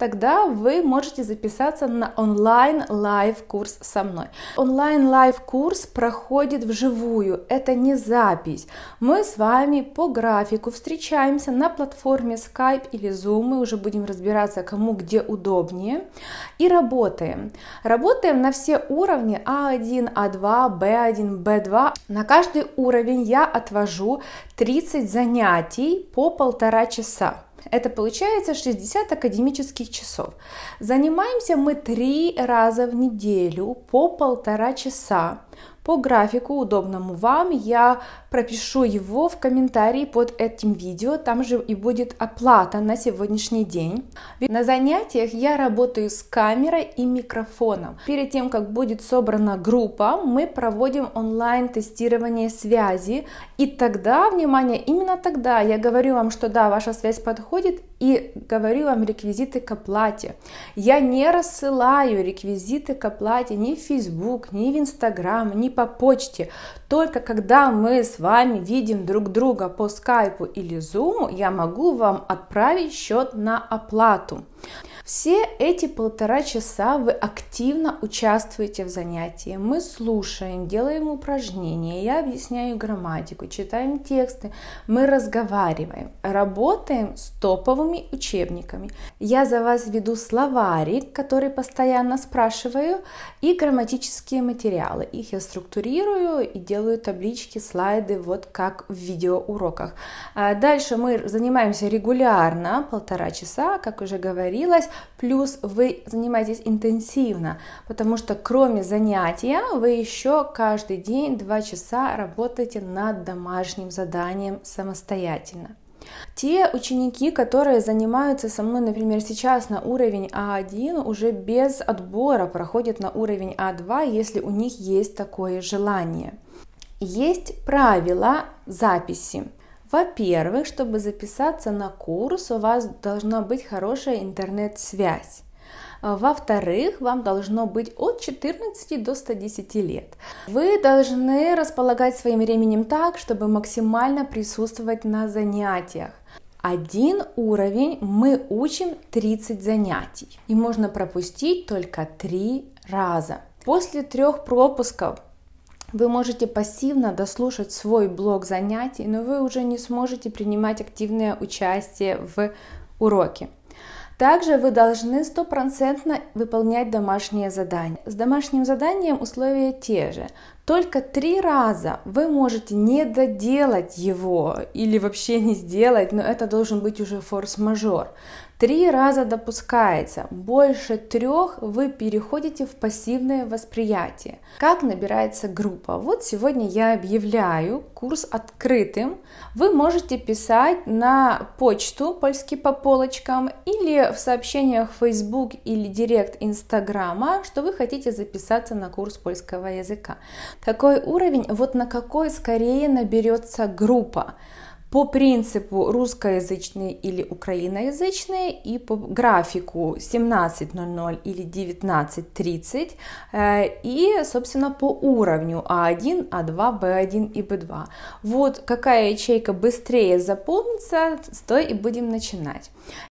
тогда вы можете записаться на онлайн-лайв-курс со мной. Онлайн-лайв-курс проходит вживую, это не запись. Мы с вами по графику встречаемся на платформе Skype или Zoom, мы уже будем разбираться, кому где удобнее, и работаем. Работаем на все уровни А1, А2, Б1, Б2. На каждый уровень я отвожу 30 занятий по 1,5 часа. Это получается 60 академических часов. Занимаемся мы 3 раза в неделю по 1,5 часа. По графику, удобному вам, я пропишу его в комментарии под этим видео, там же и будет оплата на сегодняшний день. На занятиях я работаю с камерой и микрофоном. Перед тем, как будет собрана группа, мы проводим онлайн-тестирование связи. И тогда, внимание, именно тогда я говорю вам, что да, ваша связь подходит, и говорю вам реквизиты к оплате. Я не рассылаю реквизиты к оплате ни в Facebook, ни в Instagram, ни по почте. Только когда мы с вами видим друг друга по скайпу или зуму, я могу вам отправить счет на оплату. Все эти 1,5 часа вы активно участвуете в занятии. Мы слушаем, делаем упражнения, я объясняю грамматику, читаем тексты, мы разговариваем, работаем с топовыми учебниками. Я за вас веду словарик, который постоянно спрашиваю, и грамматические материалы. Их я структурирую и делаю таблички, слайды, вот как в видеоуроках. Дальше мы занимаемся регулярно, 1,5 часа, как уже говорилось. Плюс вы занимаетесь интенсивно, потому что кроме занятия вы еще каждый день 2 часа работаете над домашним заданием самостоятельно. Те ученики, которые занимаются со мной, например, сейчас на уровень А1, уже без отбора проходят на уровень А2, если у них есть такое желание. Есть правила записи. Во-первых, чтобы записаться на курс, у вас должна быть хорошая интернет-связь. Во-вторых, вам должно быть от 14 до 110 лет. Вы должны располагать своим временем так, чтобы максимально присутствовать на занятиях. Один уровень мы учим 30 занятий, и можно пропустить только 3 раза. После 3 пропусков вы можете пассивно дослушать свой блок занятий, но вы уже не сможете принимать активное участие в уроке. Также вы должны 100% выполнять домашнее задание. С домашним заданием условия те же. Только 3 раза вы можете не доделать его или вообще не сделать, но это должен быть уже форс-мажор. 3 раза допускается, больше 3 вы переходите в пассивное восприятие. Как набирается группа? Вот сегодня я объявляю курс открытым. Вы можете писать на почту «Польский по полочкам» или в сообщениях Facebook или директ Инстаграма, что вы хотите записаться на курс польского языка. Какой уровень? Вот на какой скорее наберется группа. По принципу русскоязычные или украиноязычные и по графику 17:00 или 19:30 и, собственно, по уровню А1, А2, Б1 и Б2. Вот какая ячейка быстрее заполнится, с той и будем начинать.